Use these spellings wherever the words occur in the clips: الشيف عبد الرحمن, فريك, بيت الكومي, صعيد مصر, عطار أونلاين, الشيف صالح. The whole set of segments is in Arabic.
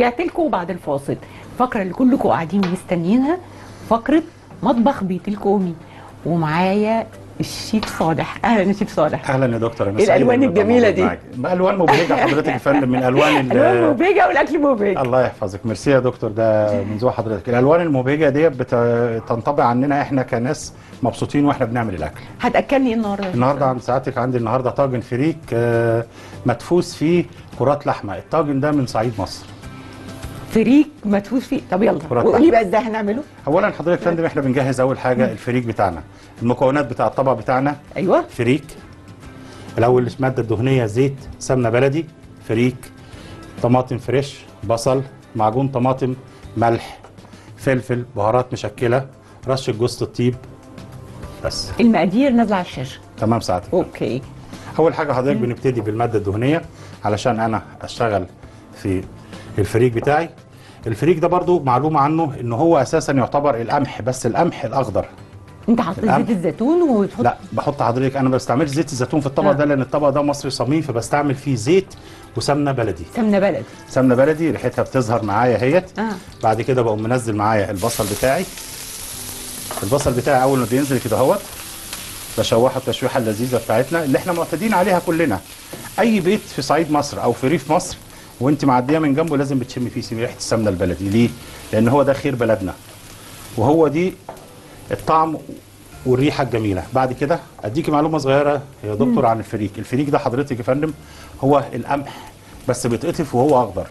ورجعت لكم بعد الفاصل. الفقره اللي كلكم قاعدين مستنيينها فقره مطبخ بيت الكومي، ومعايا الشيف صالح. اهلا الشيف صالح. اهلا يا دكتور. الالوان الجميله دي الوان مبهجه حضرتك يا فندم، من الوان مبهجه والاكل مبهج. الله يحفظك، ميرسي يا دكتور، ده من ذوق حضرتك. الالوان المبهجه دي بتنطبع عننا احنا كناس مبسوطين واحنا بنعمل الاكل. هتاكلني ايه النهارده؟ النهارده عند سعادتك عندي النهارده طاجن فريك مدفوس فيه كرات لحمه. الطاجن ده من صعيد مصر، فريك مدفوس فيه. طب يلا قولي بقى ازاي هنعمله. اولا حضرتك يا فندم احنا بنجهز اول حاجه الفريك بتاعنا، المكونات بتاع الطبق بتاعنا. ايوه. فريك الاول، ماده دهنيه، زيت، سمنه بلدي، فريك، طماطم فريش، بصل، معجون طماطم، ملح، فلفل، بهارات مشكله، رشه جوز الطيب. بس المقادير نازله على الشاشه. تمام ساعتك. اوكي. اول حاجه حضرتك بنبتدي بالماده الدهنيه علشان انا اشتغل في الفريك بتاعي. الفريك ده برضو معلومه عنه ان هو اساسا يعتبر القمح، بس القمح الاخضر. انت حاطط زيت الزيتون وتحط؟ لا بحط حضرتك، انا ما بستعملش زيت الزيتون في الطبق ده لان الطبق ده مصري صميم، فبستعمل فيه زيت وسمنه بلدي. سمنه بلدي. سمنه بلدي ريحتها بتظهر معايا اهيت. بعد كده بقوم منزل معايا البصل بتاعي. البصل بتاعي اول ما بينزل كده اهوت بشوحه التشويحه اللذيذه بتاعتنا اللي احنا معتادين عليها كلنا. اي بيت في صعيد مصر او في ريف مصر وانت معديه من جنبه لازم بتشمي فيه ريحه السمنه البلدي. ليه؟ لان هو ده خير بلدنا، وهو دي الطعم والريحه الجميله. بعد كده اديكي معلومه صغيره يا دكتور عن الفريك. الفريك ده حضرتك يا فندم هو القمح، بس بيتقطف وهو اخضر.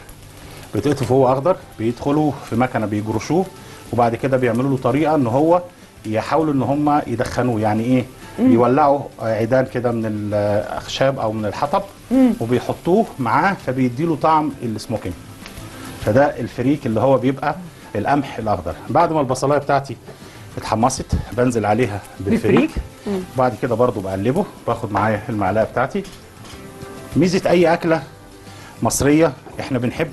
بيتقطف وهو اخضر، بيدخلوا في مكنه بيجرشوه، وبعد كده بيعملوا له طريقه ان هو يحاولوا ان هم يدخنوه. يعني ايه؟ يولعوا عيدان كده من الاخشاب او من الحطب وبيحطوه معاه، فبيديله طعم السموكينج. فده الفريك اللي هو بيبقى القمح الاخضر. بعد ما البصلايه بتاعتي اتحمصت بنزل عليها بالفريك، وبعد كده برضو بقلبه، باخد معايا المعلقه بتاعتي. ميزه اي اكله مصريه احنا بنحب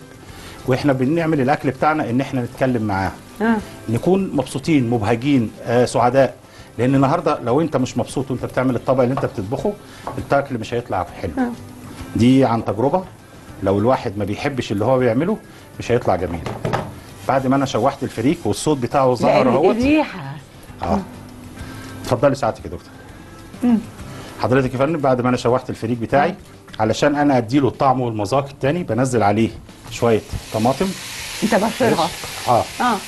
واحنا بنعمل الاكل بتاعنا ان احنا نتكلم معاه، نكون مبسوطين مبهجين سعداء، لان النهارده لو انت مش مبسوط وانت بتعمل الطبق اللي انت بتطبخه التاكل مش هيطلع حلو. دي عن تجربه، لو الواحد ما بيحبش اللي هو بيعمله مش هيطلع جميل. بعد ما انا شوحت الفريك والصوت بتاعه ظهر اهوت. الريحه. اتفضلي ساعتك يا دكتور. حضرتك يا فندم بعد ما انا شوحت الفريك بتاعي علشان انا اديله الطعم والمذاق التاني بنزل عليه شويه طماطم. انت بشرها؟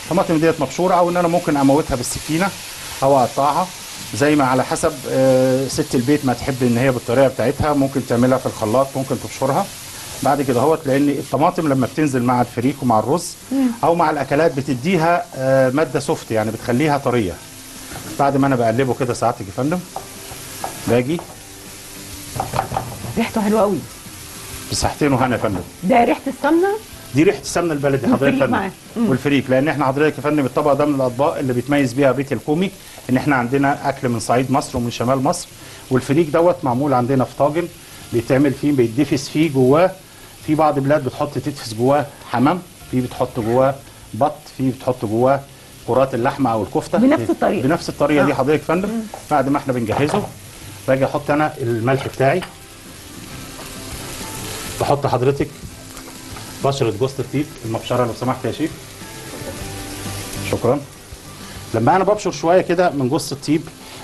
الطماطم ديت مبشوره، او ان انا ممكن اموتها بالسكينه او اقطعها زي ما على حسب ست البيت ما تحب ان هي بالطريقه بتاعتها. ممكن تعملها في الخلاط، ممكن تبشرها. بعد كده اهوت، لان الطماطم لما بتنزل مع الفريك ومع الرز او مع الاكلات بتديها ماده سوفت، يعني بتخليها طريه. بعد ما انا بقلبه كده ساعتك يا فندم باجي. ريحته حلوه قوي. بصحتين وهنا يا فندم. ده ريحه السمنه؟ دي ريحه السمنه البلدي حضرتك يا فندم، والفريك، لان احنا حضرتك يا فندم الطبق ده من الاطباق اللي بيتميز بيها بيت الكومي ان احنا عندنا اكل من صعيد مصر ومن شمال مصر. والفريك دوت معمول عندنا في طاجن بيتعمل فيه، بيتدفس فيه جواه. في بعض البلاد بتحط تدفس جواه حمام، في بتحط جواه بط، في بتحط جواه كرات اللحمه او الكفته. بنفس الطريقه دي حضرتك يا فندم. بعد ما احنا بنجهزه باجي احط انا الملح بتاعي. بحط حضرتك بشرة جوز الطيب المبشره لو سمحت يا شيف. شكرا. لما انا ببشر شويه كده من جوز الطيب،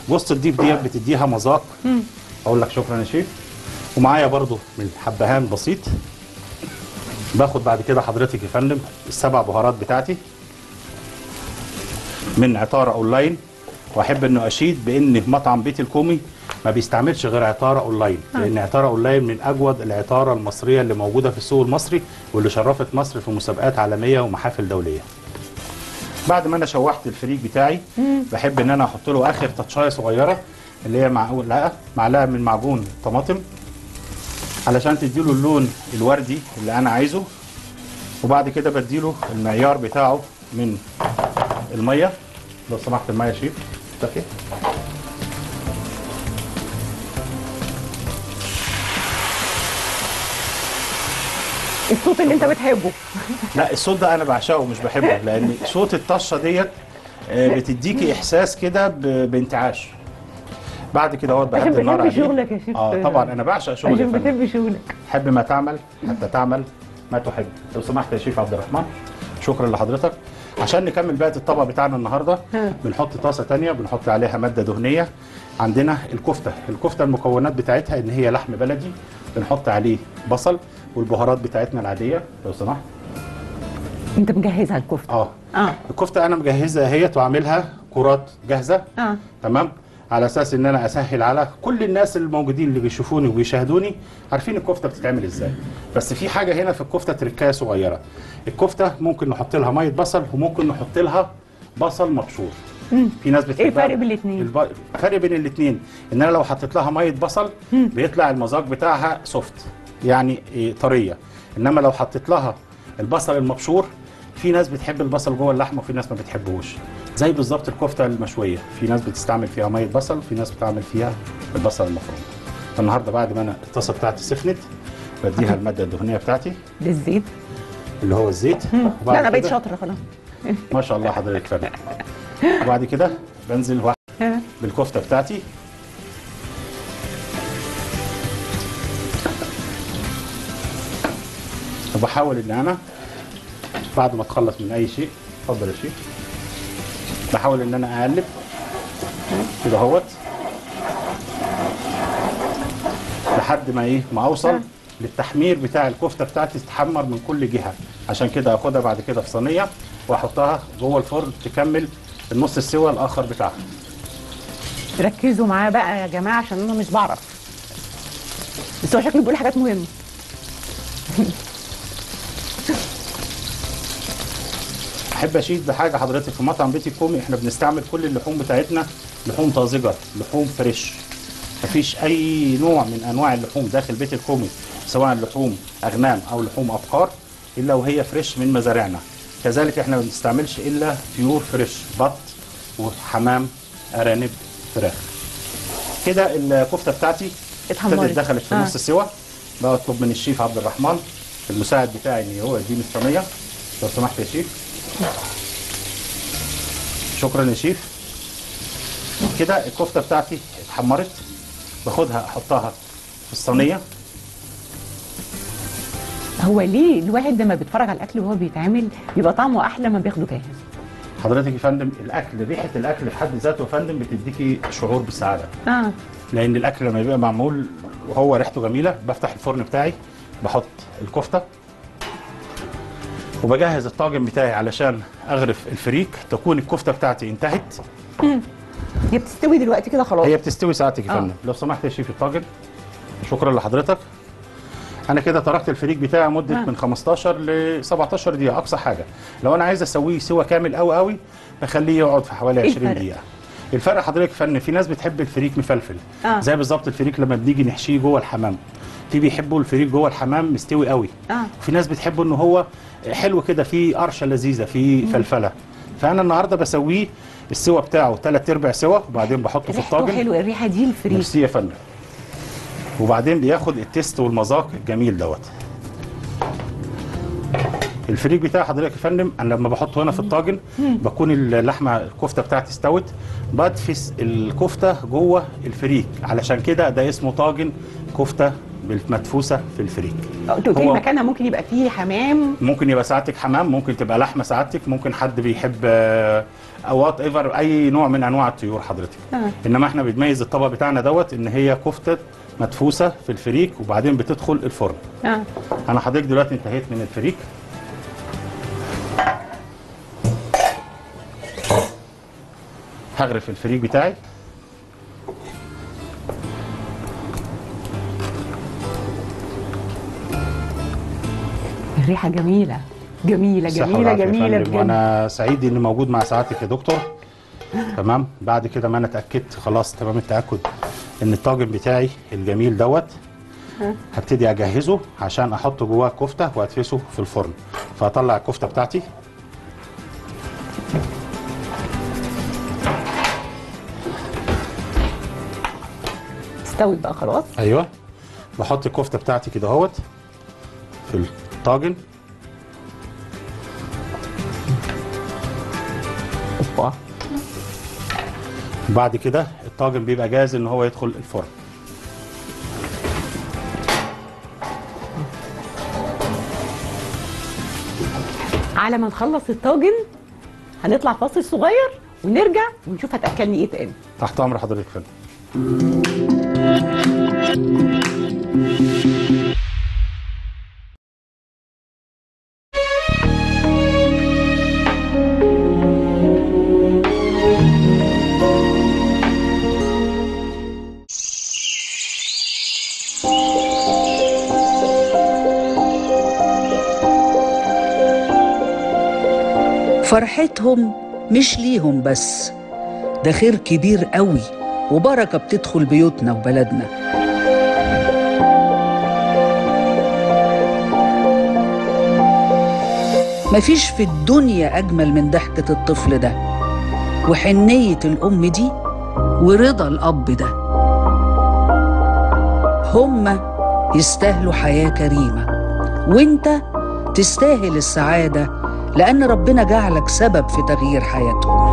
جوز الطيب ديت بتديها مذاق. اقول لك شكرا يا شيف. ومعايا برضو من حبهان بسيط. باخد بعد كده حضرتك يا فندم السبع بهارات بتاعتي من عطار أونلاين، واحب انه اشيد بان مطعم بيت الكومي ما بيستعملش غير عطار أونلاين، لان عطار أونلاين من اجود العطاره المصريه اللي موجوده في السوق المصري، واللي شرفت مصر في مسابقات عالميه ومحافل دوليه. بعد ما انا شوحت الفريك بتاعي بحب ان انا احط له اخر تاتشايه صغيره اللي هي معلقه من معجون طماطم علشان تديله اللون الوردي اللي انا عايزه. وبعد كده بديله المعيار بتاعه من الميه لو سمحت. الميه يا شيف. الصوت اللي انت بتحبه. لا الصوت ده انا بعشقه مش بحبه، لان صوت الطشه ديت بتديكي احساس كده بانتعاش. بعد كده اهوت بهدي النار عليه. بتحب شغلك يا شيخ؟ طبعا انا بعشق شغلي. بتحب شغلك. حب ما تعمل حتى تعمل ما تحب. لو سمحت يا شيف عبد الرحمن. شكرا لحضرتك. عشان نكمل بقى الطبق بتاعنا النهارده بنحط طاسه ثانيه بنحط عليها ماده دهنيه. عندنا الكفته، الكفته المكونات بتاعتها ان هي لحم بلدي بنحط عليه بصل والبهارات بتاعتنا العاديه. لو سمحت. انت مجهزها الكفته؟ اه الكفته انا مجهزها اهيت وعاملها كرات جاهزه. تمام، على اساس ان انا اسهل على كل الناس الموجودين اللي بيشوفوني وبيشاهدوني عارفين الكفته بتتعمل ازاي. بس في حاجه هنا في الكفته تركايه صغيره. الكفته ممكن نحط لها ميه بصل وممكن نحط لها بصل مبشور. في ناس بتحبها. ايه الفرق بين الاثنين؟ الفرق بين الاثنين ان انا لو حطيت لها ميه بصل بيطلع المذاق بتاعها سوفت يعني طريه، انما لو حطيت لها البصل المبشور في ناس بتحب البصل جوه اللحمه وفي ناس ما بتحبهوش. زي بالظبط الكفته المشويه، في ناس بتستعمل فيها ميه بصل وفي ناس بتعمل فيها البصل المفروم. فالنهارده بعد ما انا الطاسه بتاعتي سخنت بديها الماده الدهنيه بتاعتي للزيت اللي هو الزيت. لا انا بقيت شاطره خلاص. ما شاء الله حضرتك فنان. وبعد كده بنزل واحد بالكفته بتاعتي. وبحاول ان انا بعد ما اتخلص من اي شيء، اتفضل يا شيخ، بحاول ان انا اقلب كده اهوت لحد ما ما اوصل للتحمير بتاع الكفته بتاعتي تتحمر من كل جهه. عشان كده اخدها بعد كده في صينيه واحطها جوه الفرن تكمل النص السوا الاخر بتاعها. ركزوا معايا بقى يا جماعه عشان انا مش بعرف، بس هو شكله بيقول حاجات مهمه. احب اشيد بحاجه حضرتك، في مطعم بيت الكومي احنا بنستعمل كل اللحوم بتاعتنا لحوم طازجه، لحوم فريش، مفيش اي نوع من انواع اللحوم داخل بيت الكومي سواء لحوم اغنام او لحوم ابقار الا وهي فريش من مزارعنا. كذلك احنا ما بنستعملش الا بيور فريش، بط وحمام ارانب فراخ. كده الكفته بتاعتي اتحمرت دخلت في نص السوا. بطلب من الشيف عبد الرحمن المساعد بتاعي ان هو يديني الصينيه لو سمحت يا شيف. شكرا يا شيف. كده الكفته بتاعتي اتحمرت، باخدها احطها في الصينيه. هو ليه الواحد لما بيتفرج على الاكل وهو بيتعمل بيبقى طعمه احلى ما بياخده جاهز؟ حضرتك يا فندم الاكل، ريحه الاكل في حد ذاته يا فندم بتديكي شعور بالسعاده. لان الاكل لما بيبقى معمول وهو ريحته جميله. بفتح الفرن بتاعي بحط الكفته وبجهز الطاجن بتاعي علشان اغرف الفريك. تكون الكفته بتاعتي انتهت. هي بتستوي دلوقتي كده خلاص. هي بتستوي ساعتك يا فندم. لو سمحت يا شيف الطاجن. شكرا لحضرتك. انا كده تركت الفريك بتاعي مده من 15 ل 17 دقيقه اقصى حاجه. لو انا عايز اسويه سوى كامل قوي قوي بخليه يقعد في حوالي 20 دقيقه. الفرق حضرتك فن، في ناس بتحب الفريك مفلفل زي بالظبط الفريك لما بنيجي نحشيه جوه الحمام، في بيحبوا الفريك جوه الحمام مستوي قوي. وفي ناس بتحبه ان هو حلو كده فيه قرشه لذيذه فيه فلفله. فانا النهارده بسويه السوا بتاعه 3/4 سوا وبعدين بحطه في الطاجن. حلو الريحه دي الفريك. ميرسي يا فندم. وبعدين بياخد التيست والمذاق الجميل دوت. الفريك بتاع حضرتك يا فندم انا لما بحطه هنا في الطاجن بكون اللحمه الكفته بتاعتي استوت، بدفس الكفته جوه الفريك، علشان كده ده اسمه طاجن كفته مدفوسه في الفريك. قلتلي مكانها ممكن يبقى فيه حمام، ممكن يبقى سعادتك حمام، ممكن تبقى لحمه سعادتك، ممكن حد بيحب وات ايفر اي نوع من انواع الطيور حضرتك. انما احنا بنميز الطبق بتاعنا دوت ان هي كفته مدفوسه في الفريك وبعدين بتدخل الفرن. انا حضرتك دلوقتي انتهيت من الفريك. هغرف الفريك بتاعي. الريحه جميله جميله جميله جميله جدا. وانا سعيد اني موجود مع سعادتك يا دكتور. تمام، بعد كده ما انا اتاكدت خلاص تمام التاكد ان الطاجن بتاعي الجميل دوت هبتدي اجهزه عشان احطه جواه الكفته وادفسه في الفرن. فهطلع الكفته بتاعتي. استوت بقى خلاص. ايوه، بحط الكفته بتاعتي كده اهوت في الطاجن. اوبا. بعد كده الطاجن بيبقى جاهز ان هو يدخل الفرن. على ما نخلص الطاجن هنطلع فاصل صغير ونرجع ونشوف هتاكلني ايه تاني. تحت امر حضرتك فندم. فرحتهم مش ليهم بس، ده خير كبير قوي وبركة بتدخل بيوتنا وبلدنا. مفيش في الدنيا أجمل من ضحكة الطفل ده وحنية الأم دي ورضا الأب ده. هما يستاهلوا حياة كريمة وانت تستاهل السعادة، لأن ربنا جعلك سبب في تغيير حياتهم.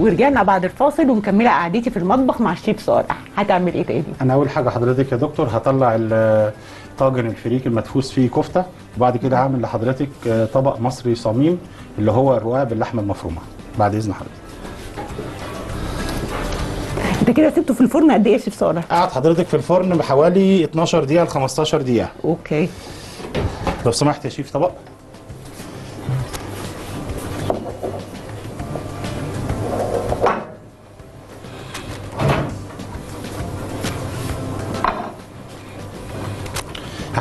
ورجعنا بعد الفاصل ومكملة قعدتي في المطبخ مع الشيف صالح. هتعمل ايه تاني؟ أنا أول حاجة حضرتك يا دكتور هطلع طاجن الفريك المدفوس فيه كفته، وبعد كده هعمل لحضرتك طبق مصري صميم اللي هو الرقاق باللحمه المفرومه بعد اذن حضرتك. انت كده سبته في الفرن قد ايه يا شيف صالح؟ قعد حضرتك في الفرن بحوالي 12 دقيقه ل 15 دقيقه. اوكي. لو سمحت يا شيف طبق.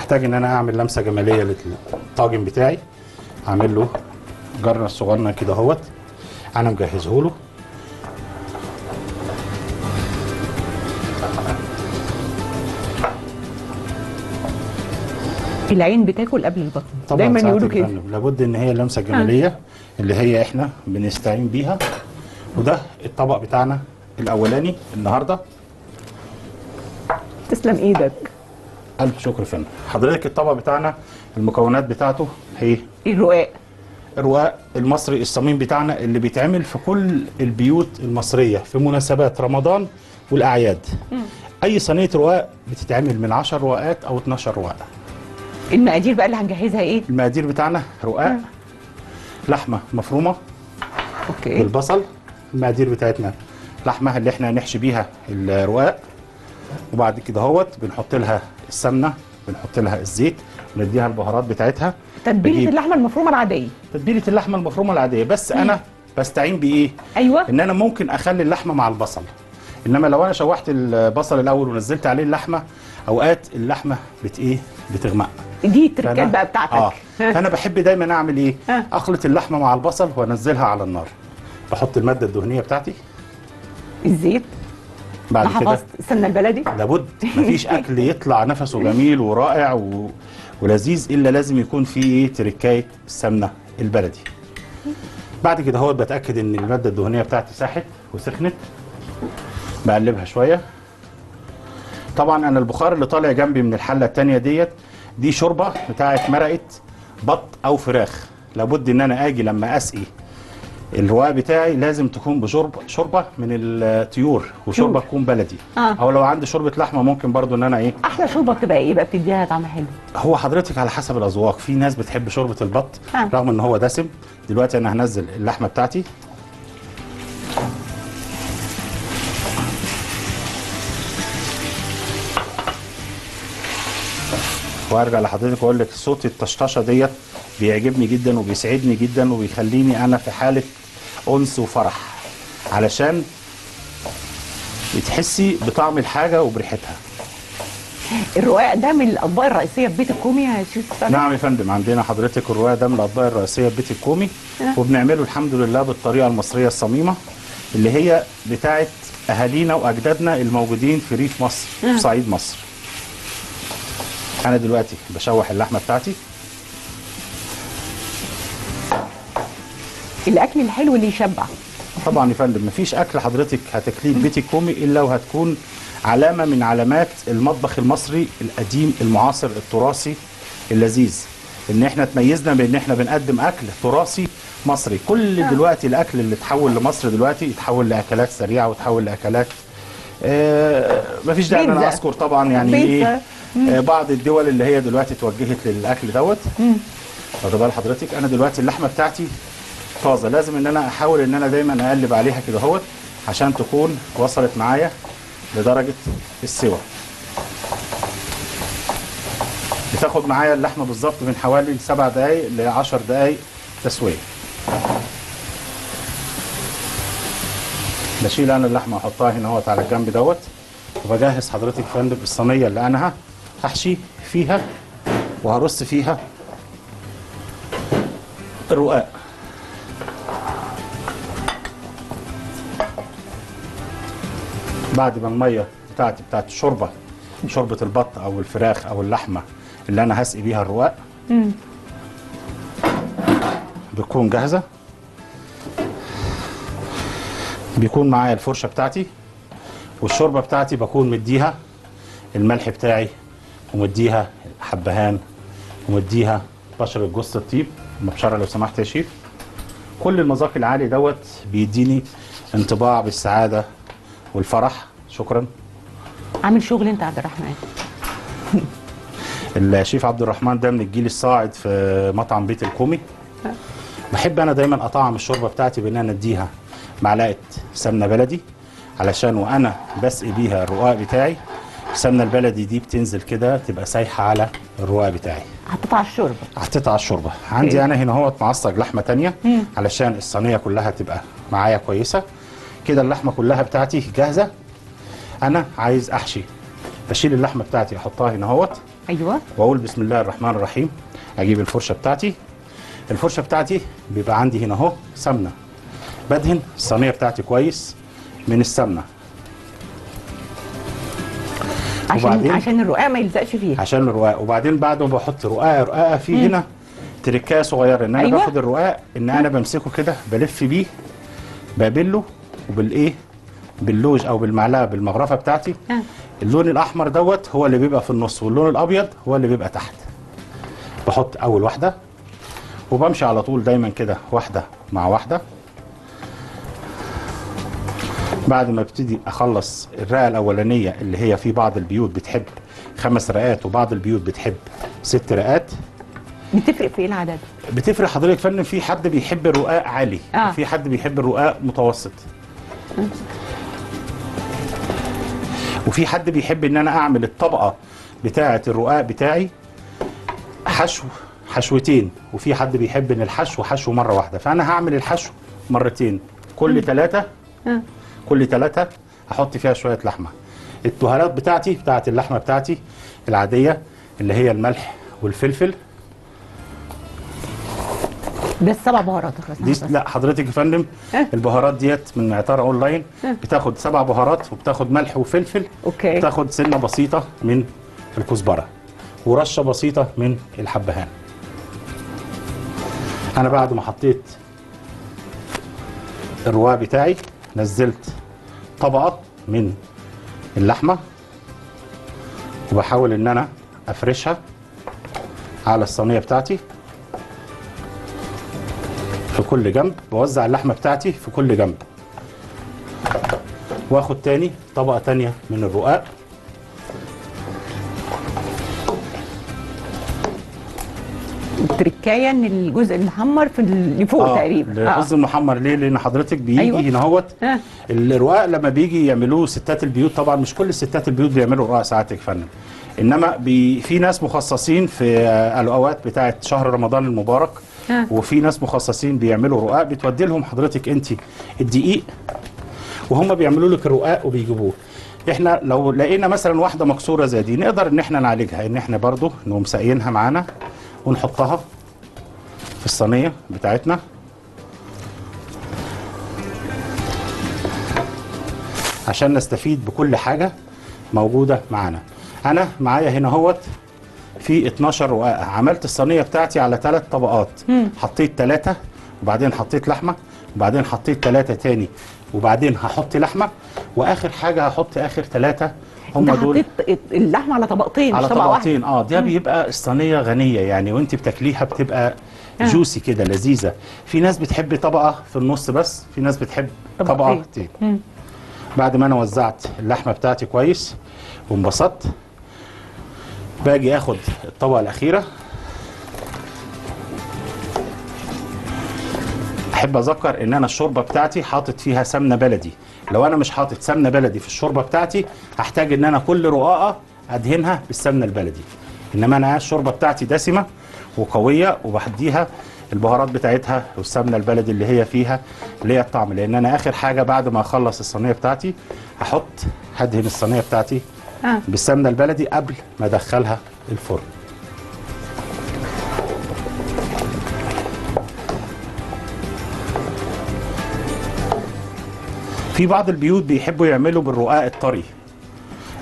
محتاج ان انا اعمل لمسه جماليه للطاجن بتاعي، اعمل له جرنه الصغننه كده اهوت انا مجهزه له. العين بتاكل قبل البطن دايما يقولوا كده، لابد ان هي اللمسه الجماليه اللي هي احنا بنستعين بيها. وده الطبق بتاعنا الاولاني النهارده. تسلم ايدك. ألف شكر فندم. حضرتك الطبق بتاعنا المكونات بتاعته هي الرقاق. الرقاق المصري الصميم بتاعنا اللي بيتعمل في كل البيوت المصرية في مناسبات رمضان والأعياد. أي صينية رقاق بتتعمل من 10 رقاقات أو 12 رقاقة. المقادير بقى اللي هنجهزها إيه؟ المقادير بتاعنا رقاق، لحمة مفرومة، أوكي، والبصل. المقادير بتاعتنا لحمة اللي إحنا هنحشي بيها الرقاق، وبعد كده اهوت بنحط لها السمنه، بنحط لها الزيت، ونديها البهارات بتاعتها. تتبيله اللحمه المفرومه العاديه. تتبيله اللحمه المفرومه العاديه، بس انا بستعين بايه؟ ايوه، ان انا ممكن اخلي اللحمه مع البصل، انما لو انا شوحت البصل الاول ونزلت عليه اللحمه اوقات اللحمه بتغمق. دي التركات بقى بتاعتك. فانا بحب دايما اعمل ايه؟ اخلط اللحمه مع البصل وانزلها على النار، بحط الماده الدهنيه بتاعتي، الزيت. بعد كده السمنه البلدي لابد، مفيش اكل يطلع نفسه جميل ورائع ولذيذ الا لازم يكون فيه تركايه السمنه البلدي. بعد كده اهوت بتاكد ان الماده الدهنيه بتاعتي ساحت وسخنت، بقلبها شويه. طبعا انا البخار اللي طالع جنبي من الحله الثانيه دي شوربه بتاعت مرقه بط او فراخ، لابد ان انا اجي لما اسقي الرقاق بتاعي لازم تكون بشوربه من الطيور، وشوربه تكون بلدي. او لو عندي شوربه لحمه ممكن برضو ان انا احلى شوربه بتبقى ايه بقى بتديها طعم حلو؟ هو حضرتك على حسب الاذواق، في ناس بتحب شوربه البط رغم ان هو دسم. دلوقتي انا هنزل اللحمه بتاعتي، وارجع لحضرتك واقول لك صوت الطشطشه ديت بيعجبني جدا وبيسعدني جدا وبيخليني انا في حاله انس وفرح، علشان بتحسي بطعم الحاجه وبريحتها. الرقاق ده من الاطباق الرئيسيه في بيت الكومي يا شيف؟ نعم يا فندم، عندنا حضرتك الرقاق ده من الاطباق الرئيسيه في بيت الكومي، وبنعمله الحمد لله بالطريقه المصريه الصميمه اللي هي بتاعه اهالينا واجدادنا الموجودين في ريف مصر في صعيد مصر. انا دلوقتي بشوح اللحمه بتاعتي. الاكل الحلو اللي يشبع طبعا يا فندم، مفيش اكل حضرتك هتاكليه في بيت الكومي الا وهتكون علامه من علامات المطبخ المصري القديم المعاصر التراثي اللذيذ. ان احنا تميزنا بان احنا بنقدم اكل تراثي مصري. كل دلوقتي الاكل اللي اتحول لمصر دلوقتي يتحول لاكلات سريعه وتحول لاكلات مفيش داعي ان انا اذكر طبعا يعني ايه بعض الدول اللي هي دلوقتي اتوجهت للاكل دوت. واخد بال حضرتك انا دلوقتي اللحمه بتاعتي طازه، لازم ان انا احاول ان انا دايما اقلب عليها كده اهوت عشان تكون وصلت معايا لدرجه السوى. بتاخد معايا اللحمه بالظبط من حوالي 7 دقائق ل 10 دقائق تسويه. بشيل انا اللحمه احطها هنا اهوت على الجنب دوت، وبجهز حضرتك فندم الصينيه اللي انا هحشي فيها وهرص فيها الرقاق. بعد ما الميه بتاعتي بتاعت الشوربه، شوربه البط او الفراخ او اللحمه اللي انا هسقي بيها الرقاق بتكون جاهزه، بيكون معايا الفرشه بتاعتي والشوربه بتاعتي، بكون مديها الملح بتاعي ومديها حبهان ومديها بشر الجوز الطيب مبشره لو سمحت يا شيف. كل المذاق العالي دوت بيديني انطباع بالسعاده والفرح. شكرا. عامل شغل انت عبد الرحمن. الشيف عبد الرحمن ده من الجيل الصاعد في مطعم بيت الكومي. بحب انا دايما اطعم الشوربه بتاعتي بان انا اديها معلقه سمنه بلدي، علشان وانا بسقي بيها الرقاق بتاعي السمنه البلدي دي بتنزل كده تبقى سايحه على الرقاق بتاعي. حطيتها على الشوربه. حطيتها على الشوربه. عندي انا هنا اهوت معصج لحمه ثانيه علشان الصينيه كلها تبقى معايا كويسه. كده اللحمه كلها بتاعتي جاهزه. انا عايز احشي، بشيل اللحمه بتاعتي احطها هنا اهوت. ايوه. واقول بسم الله الرحمن الرحيم. اجيب الفرشه بتاعتي. الفرشه بتاعتي بيبقى عندي هنا اهو سمنه. بدهن الصينيه بتاعتي كويس من السمنه. عشان الرقاق ما يلزقش فيها. عشان الرقاق، وبعدين بعد ما بحط رقاقه في هنا تركايه صغيره ان انا باخد الرقاق ان انا بمسكه كده بلف بيه بقابله وبالايه؟ باللوج او بالمعلقه بالمغرفه بتاعتي. اللون الاحمر دوت هو اللي بيبقى في النص واللون الابيض هو اللي بيبقى تحت. بحط اول واحده وبمشي على طول دايما كده واحده مع واحده. بعد ما ابتدي اخلص الرقه الاولانيه اللي هي في بعض البيوت بتحب 5 رقات وبعض البيوت بتحب 6 رقات. بتفرق في ايه العدد؟ بتفرق حضرتك فن، في حد بيحب الرقاق عالي وفي حد بيحب الرقاق متوسط وفي حد بيحب ان انا اعمل الطبقه بتاعه الرقاق بتاعي حشو حشوتين، وفي حد بيحب ان الحشو حشو مره واحده. فانا هعمل الحشو مرتين، كل 3 كل 3 هحط فيها شويه لحمه. التهارات بتاعتي بتاعت اللحمه بتاعتي العاديه اللي هي الملح والفلفل. ده ال7 بهارات دي؟ لا حضرتك يا فندم البهارات ديت من عطار اونلاين، بتاخد 7 بهارات وبتاخد ملح وفلفل. اوكي. بتاخد سنه بسيطه من الكزبره ورشه بسيطه من الحبهان. انا بعد ما حطيت الرقاق بتاعي نزلت طبقه من اللحمه وبحاول ان انا افرشها على الصينيه بتاعتي في كل جنب، بوزع اللحمه بتاعتي في كل جنب. واخد تاني طبقه تانيه من الرقاق. التركايه ان الجزء المحمر في اللي فوق تقريبا. الجزء المحمر ليه؟ لان حضرتك بيجي هنا اهوت الرقاق لما بيجي يعملوه ستات البيوت، طبعا مش كل ستات البيوت بيعملوا رقاق ساعات يا فندم، انما في ناس مخصصين في الاوقات بتاعه شهر رمضان المبارك وفي ناس مخصصين بيعملوا رقاق بتودي لهم حضرتك انت الدقيق وهم بيعملوا لك الرقاق وبيجيبوه. احنا لو لقينا مثلا واحده مكسوره زي دي نقدر ان احنا نعالجها، ان احنا برضو نقوم ساقيينها معانا ونحطها في الصينيه بتاعتنا. عشان نستفيد بكل حاجه موجوده معانا. انا معايا هنا اهوت في 12 رقاقه، عملت الصينيه بتاعتي على 3 طبقات، حطيت 3 وبعدين حطيت لحمه وبعدين حطيت 3 تاني وبعدين هحط لحمه واخر حاجه هحط اخر 3 هم دول اللحمه على طبقتين على طبقتين واحد. ده بيبقى الصينيه غنيه يعني، وانت بتاكليها بتبقى جوسي كده لذيذه. في ناس بتحب طبقه في النص بس، في ناس بتحب طبقتين. بعد ما انا وزعت اللحمه بتاعتي كويس وانبسطت، باجي اخد الطبقه الاخيره. احب اذكر ان انا الشوربه بتاعتي حاطط فيها سمنه بلدي. لو انا مش حاطط سمنه بلدي في الشوربه بتاعتي هحتاج ان انا كل رقاقه ادهنها بالسمنه البلدي، انما انا الشوربه بتاعتي دسمه وقويه وبحديها البهارات بتاعتها والسمنه البلدي اللي هي فيها ليها الطعم. لان انا اخر حاجه بعد ما اخلص الصينيه بتاعتي هدهن الصينيه بتاعتي بالسمنه البلدي قبل ما ادخلها الفرن. في بعض البيوت بيحبوا يعملوا بالرقاق الطري.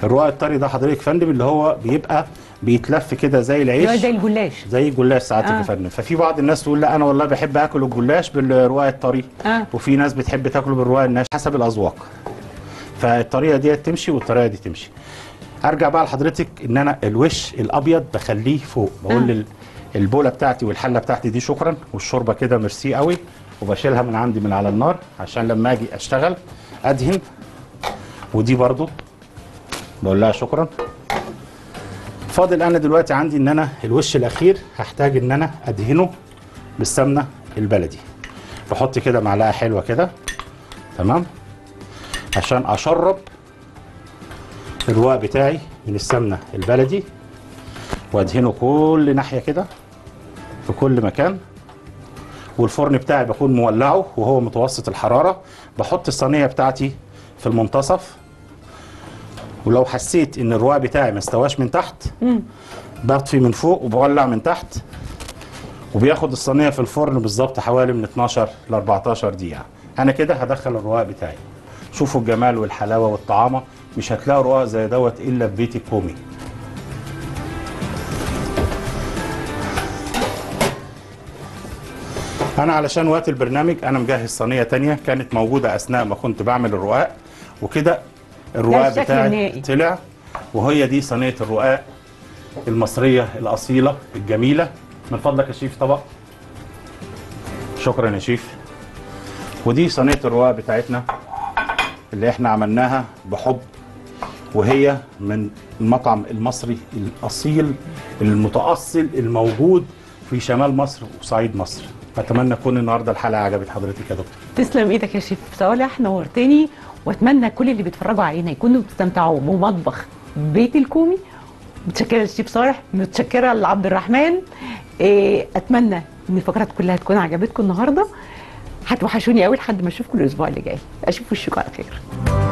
الرقاق الطري ده حضرتك فندم اللي هو بيبقى بيتلف كده زي العيش، زي الجلاش، زي الجلاش ساعات يا فندم. ففي بعض الناس تقول لا انا والله بحب اكل الجلاش بالرقاق الطري، وفي ناس بتحب تاكله بالرقاق الناشف، حسب الاذواق. فالطريقه دي تمشي والطريقه دي تمشي. ارجع بقى لحضرتك ان انا الوش الابيض بخليه فوق، بقول البوله بتاعتي والحله بتاعتي دي شكرا، والشوربه كده ميرسي قوي، وبشيلها من عندي من على النار عشان لما اجي اشتغل ادهن. ودي برضو بقول لها شكرا. فاضل انا دلوقتي عندي ان انا الوش الاخير هحتاج ان انا ادهنه بالسمنه البلدي. بحط كده معلقه حلوه كده تمام عشان اشرب الرقاق بتاعي من السمنه البلدي، وادهنه كل ناحيه كده في كل مكان. والفرن بتاعي بكون مولعه وهو متوسط الحراره. بحط الصينيه بتاعتي في المنتصف، ولو حسيت ان الرقاق بتاعي ما استواش من تحت بطفي من فوق وبولع من تحت، وبياخد الصينيه في الفرن بالظبط حوالي من 12 ل 14 دقيقه. انا كده هدخل الرقاق بتاعي. شوفوا الجمال والحلاوه والطعامه، مش هتلاقوا رقاق زي دوت الا في بيت الكومي. انا علشان وقت البرنامج انا مجهز صينيه تانية كانت موجوده اثناء ما كنت بعمل الرقاق، وكده الرقاق بتاعي طلع، وهي دي صينيه الرقاق المصريه الاصيله الجميله. من فضلك يا شيف طبق. شكرا يا شيف. ودي صينيه الرقاق بتاعتنا اللي احنا عملناها بحب، وهي من المطعم المصري الاصيل المتاصل الموجود في شمال مصر وصعيد مصر. اتمنى اكون النهارده الحلقه عجبت حضرتك يا دكتور. تسلم ايدك يا شيف صالح، نورتني. واتمنى كل اللي بيتفرجوا علينا يكونوا بتستمتعوا بمطبخ بيت الكومي. متشكره للشيف صالح، متشكره لعبد الرحمن. اتمنى ان الفقرات كلها تكون عجبتكم النهارده. هتوحشوني قوي لحد ما اشوفكم الاسبوع اللي جاي. اشوفكم الشكر على خير.